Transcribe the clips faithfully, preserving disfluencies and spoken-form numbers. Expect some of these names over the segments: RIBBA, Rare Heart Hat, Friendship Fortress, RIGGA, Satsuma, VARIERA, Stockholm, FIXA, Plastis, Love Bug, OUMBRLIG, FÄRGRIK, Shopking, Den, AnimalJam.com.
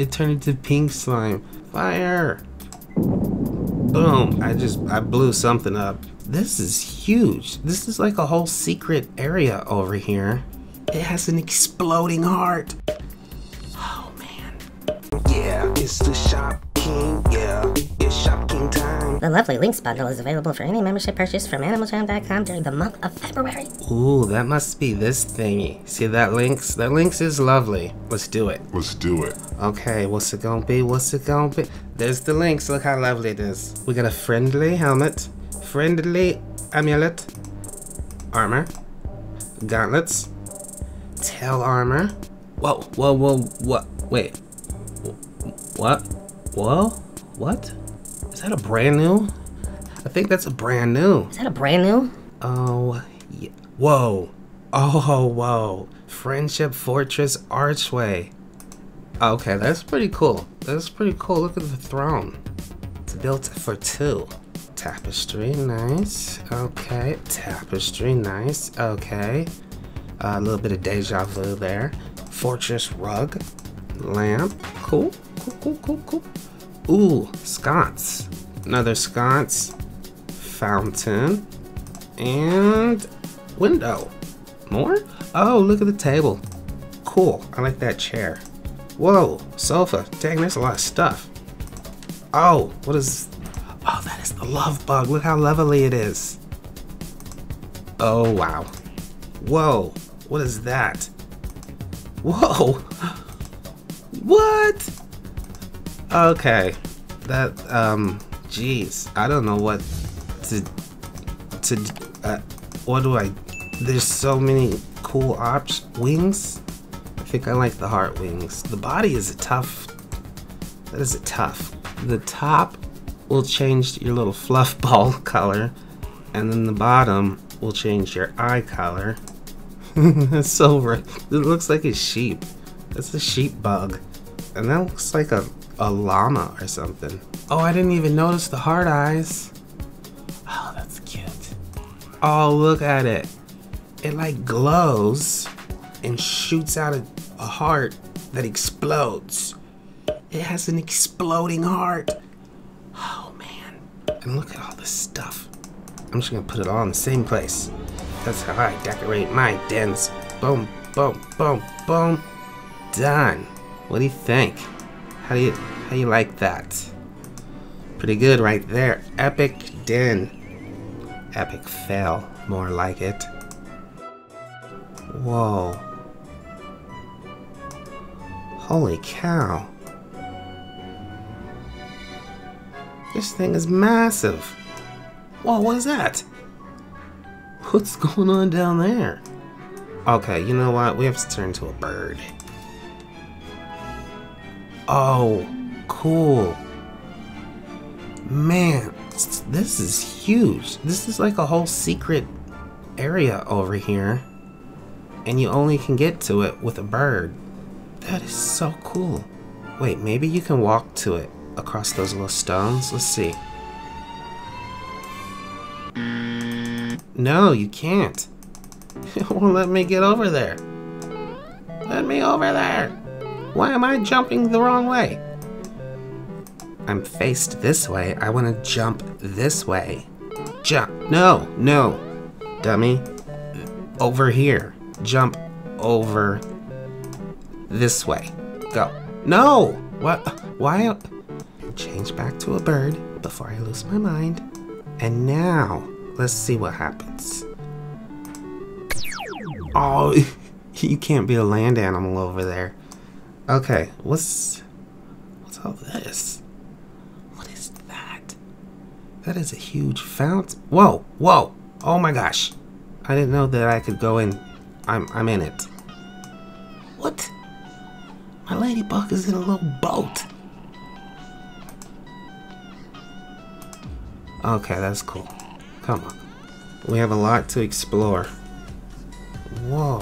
It turned into pink slime. Fire! Boom! I just, I blew something up. This is huge. This is like a whole secret area over here. It has an exploding heart. Oh man. Yeah, it's the Shop King. Yeah, it's Shop King time. The lovely Links bundle is available for any membership purchase from Animal Jam dot com during the month of February. Ooh, that must be this thingy. See that Links? That Links is lovely. Let's do it. Let's do it. Okay, what's it gonna be? What's it gonna be? There's the Links. Look how lovely it is. We got a friendly helmet. Friendly amulet, armor, gauntlets, tail armor. Whoa, whoa, whoa, what? Wait, what? Whoa, what? Is that a brand new? I think that's a brand new. Is that a brand new? Oh, yeah. Whoa. Oh, whoa. Friendship Fortress Archway. Okay, that's pretty cool. That's pretty cool. Look at the throne. It's built for two. Tapestry, nice. Okay, tapestry, nice. Okay, uh, a little bit of deja vu there. Fortress rug, lamp, cool, cool, cool, cool, cool. Ooh, sconce, another sconce, fountain, and window. More? Oh, look at the table. Cool, I like that chair. Whoa, sofa. Dang, that's a lot of stuff. Oh, what is? Oh, that is the Love Bug. Look how lovely it is. Oh, wow. Whoa. What is that? Whoa. What? Okay. That, um, geez. I don't know what to, to, uh, what do I, there's so many cool ops. Wings? I think I like the heart wings. The body is a tough, that is a tough. The top will change your little fluff ball color, and then the bottom will change your eye color. That's silver. It looks like a sheep. That's a sheep bug. And that looks like a, a llama or something. Oh, I didn't even notice the heart eyes. Oh, that's cute. Oh, look at it. It like glows and shoots out a, a heart that explodes. It has an exploding heart. And look at all this stuff. I'm just gonna put it all in the same place. That's how I decorate my dens. Boom, boom, boom, boom. Done. What do you think? How do you, how you like that? Pretty good right there. Epic den. Epic fail, more like it. Whoa. Holy cow. This thing is massive. Whoa, what is that? What's going on down there? Okay, you know what? We have to turn into a bird. Oh, cool. Man, this is huge. This is like a whole secret area over here. And you only can get to it with a bird. That is so cool. Wait, maybe you can walk to it. Across those little stones? Let's see. No, you can't. It won't let me get over there. Let me over there! Why am I jumping the wrong way? I'm faced this way. I want to jump this way. Jump. No, no. Dummy. Over here. Jump over this way. Go. No! What? Why? Change back to a bird before I lose my mind. And now, let's see what happens. Oh, you can't be a land animal over there. Okay, what's what's all this? What is that? That is a huge fountain. Whoa, whoa! Oh my gosh! I didn't know that I could go in. I'm I'm in it. What? My ladybug is in a little boat. Okay, that's cool. Come on. We have a lot to explore. Whoa.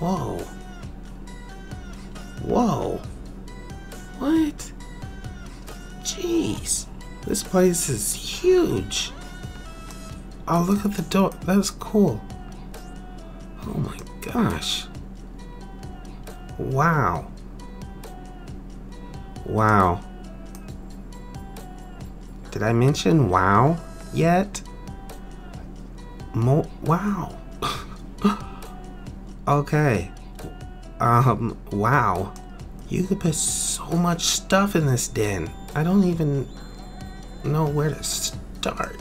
Whoa. Whoa. What? Jeez. This place is huge. Oh, look at the door. That was cool. Oh my gosh. Wow. Wow. Did I mention wow yet? Mo wow. Okay. Um, wow. You could put so much stuff in this den. I don't even know where to start.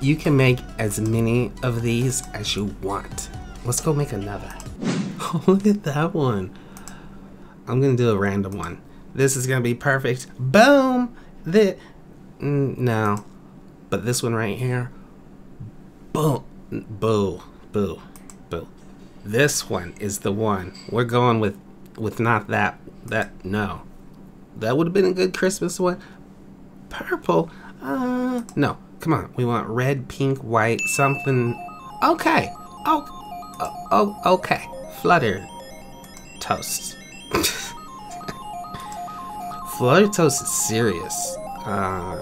You can make as many of these as you want. Let's go make another. Oh, look at that one. I'm gonna do a random one. This is gonna be perfect. Boom! The, no. But this one right here. Boom. Boo. Boo. Boo. This one is the one. We're going with, with not that. That, no. That would have been a good Christmas one. Purple. Uh, no. Come on, we want red, pink, white, something. Okay. Oh, oh, okay. Flutter toast. Flutter toast is serious. Uh,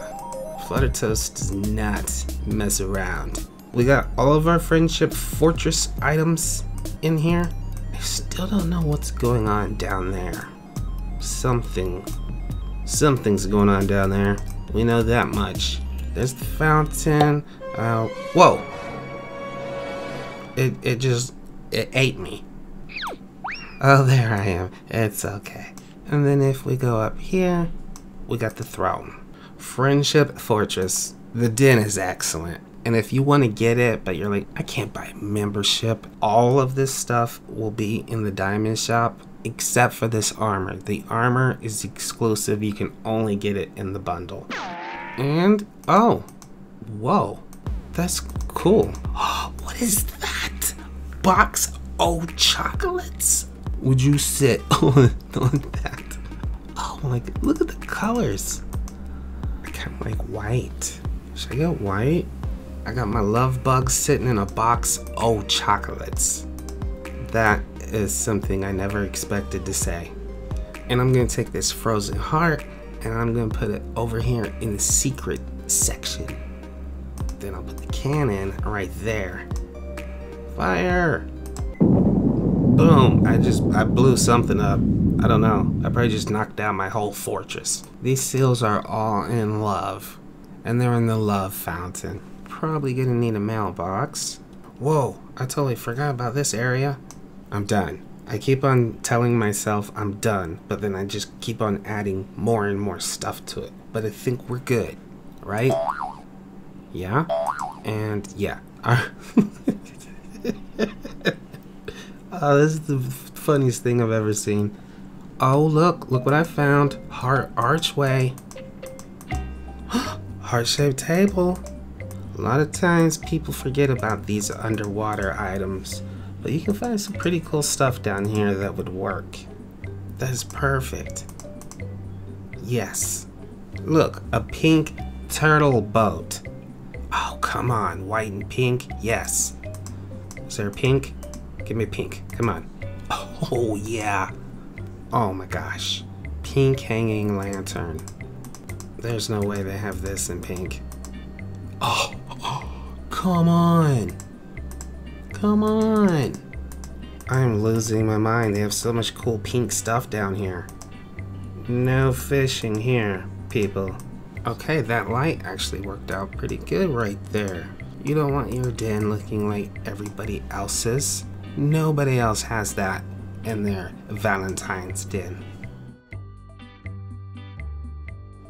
Flutter toast does not mess around. We got all of our Friendship Fortress items in here. I still don't know what's going on down there. Something, something's going on down there. We know that much. There's the fountain. Uh, whoa! It it just it ate me. Oh, there I am. It's okay. And then if we go up here, we got the throne. Friendship Fortress. The den is excellent. And if you want to get it, but you're like, I can't buy membership. All of this stuff will be in the diamond shop, except for this armor. The armor is exclusive. You can only get it in the bundle. And, oh, whoa, that's cool. Oh, what is that? Box of chocolates? Would you sit on, on that? Oh my, look at the colors. I kind of like white. Should I get white? I got my Love Bug sitting in a box of chocolates. That is something I never expected to say. And I'm gonna take this frozen heart and I'm gonna put it over here in the secret section. Then I'll put the cannon right there. Fire! Boom, I just, I blew something up. I don't know, I probably just knocked down my whole fortress. These seals are all in love, and they're in the love fountain. Probably gonna need a mailbox. Whoa, I totally forgot about this area. I'm done. I keep on telling myself I'm done, but then I just keep on adding more and more stuff to it. But I think we're good, right? Yeah? And yeah. Oh, this is the funniest thing I've ever seen. Oh, look. Look what I found. Heart archway. Heart-shaped table. A lot of times people forget about these underwater items. But you can find some pretty cool stuff down here that would work. That is perfect. Yes. Look, a pink turtle boat. Oh, come on. White and pink. Yes. Is there a pink? Give me pink. Come on. Oh, yeah. Oh, my gosh. Pink hanging lantern. There's no way they have this in pink. Oh, oh come on. Come on! I'm losing my mind. They have so much cool pink stuff down here. No fishing here, people. Okay, that light actually worked out pretty good right there. You don't want your den looking like everybody else's. Nobody else has that in their Valentine's den.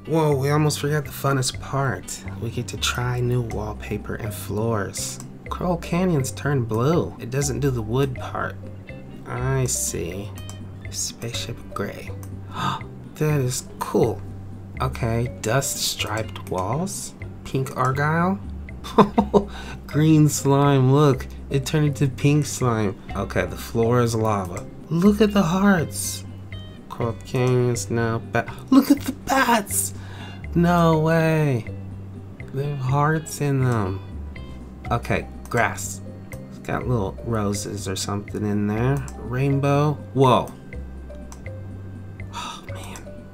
Whoa, we almost forgot the funnest part. We get to try new wallpaper and floors. Coral Canyon's turned blue. It doesn't do the wood part. I see. Spaceship Gray. That is cool. Okay, dust striped walls. Pink Argyle. Green slime, look. It turned into pink slime. Okay, the floor is lava. Look at the hearts. Coral Canyon's now bat. Look at the bats! No way. They have hearts in them. Okay, grass. It's got little roses or something in there. Rainbow. Whoa. Oh, man.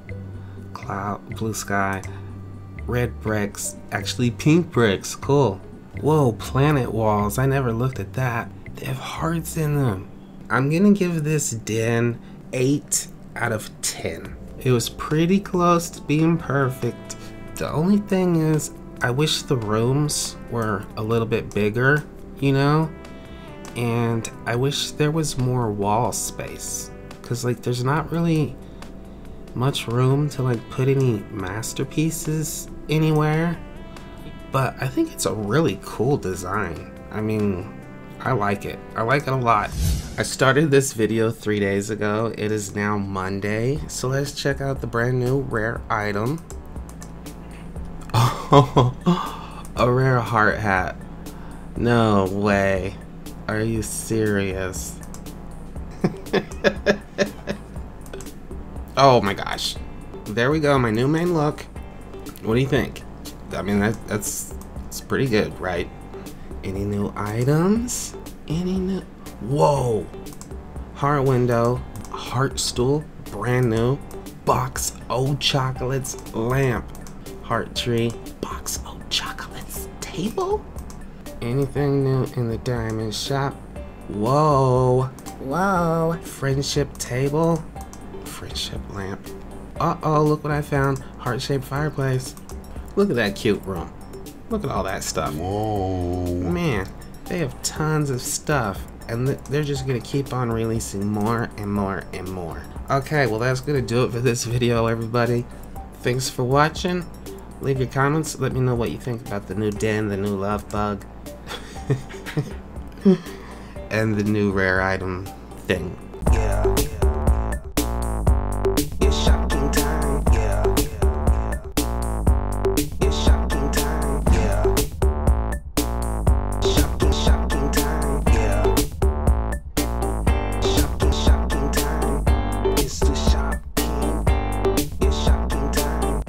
Cloud, blue sky, red bricks. Actually, pink bricks. Cool. Whoa, planet walls. I never looked at that. They have hearts in them. I'm gonna give this den eight out of ten. It was pretty close to being perfect. The only thing is, I wish the rooms were a little bit bigger, you know? And I wish there was more wall space. Cause like there's not really much room to like put any masterpieces anywhere. But I think it's a really cool design. I mean, I like it. I like it a lot. I started this video three days ago. It is now Monday. So let's check out the brand new rare item. Oh, a rare heart hat. No way. Are you serious? Oh my gosh. There we go, my new main look. What do you think? I mean, that, that's, that's pretty good, right? Any new items? Any new... Whoa! Heart window, heart stool, brand new. Box old chocolates, lamp. Heart tree, box old chocolates, table? Anything new in the diamond shop? Whoa! Whoa! Friendship table? Friendship lamp. Uh-oh, look what I found. Heart-shaped fireplace. Look at that cute room. Look at all that stuff. Whoa. Man, they have tons of stuff, and they're just gonna keep on releasing more and more and more. Okay, well that's gonna do it for this video, everybody. Thanks for watching. Leave your comments. Let me know what you think about the new den, the new love bug, and the new rare item thing. Yeah.